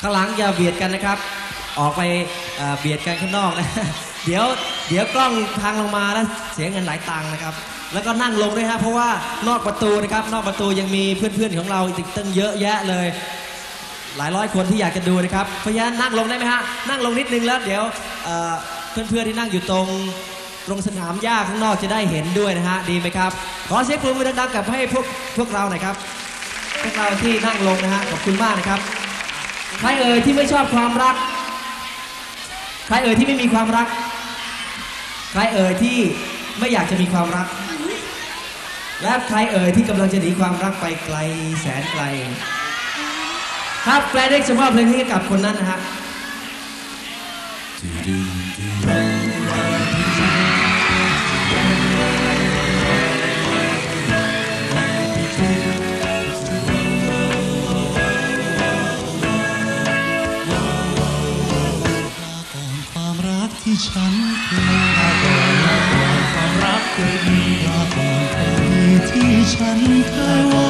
ข้างหลังอย่าเบียดกันนะครับออกไปเบียดกันข้างนอกนะเดี๋ยวกล้องทางลงมาแล้วเสียเงินหลายตังค์นะครับแล้วก็นั่งลงด้วยฮะเพราะว่านอกประตูนะครับนอกประตูยังมีเพื่อนๆของเราอีกตั้งเยอะแยะเลยหลายร้อยคนที่อยากจะดูนะครับเพราะฉะนั้นนั่งลงได้ไหมฮะนั่งลงนิดนึงแล้วเดี๋ยวเพื่อนๆที่นั่งอยู่ตรงสนามหญ้าข้างนอกจะได้เห็นด้วยนะฮะดีไหมครับขอเสียงปรบมือดังๆกับให้พวกเราหน่อยครับพวกเราที่นั่งลงนะฮะขอบคุณมากนะครับใครเอ่ยที่ไม่ชอบความรักใครเอ่ยที่ไม่มีความรักใครเอ่ยที่ไม่อยากจะมีความรักและใครเอ่ยที่กำลังจะหนีความรักไปไกลแสนไกลครับแปลได้จะมอบเพลงนี้กับคนนั้นนะฮะความรักที่ฉันเคยความรักเคยมีความรักที่ฉันเคย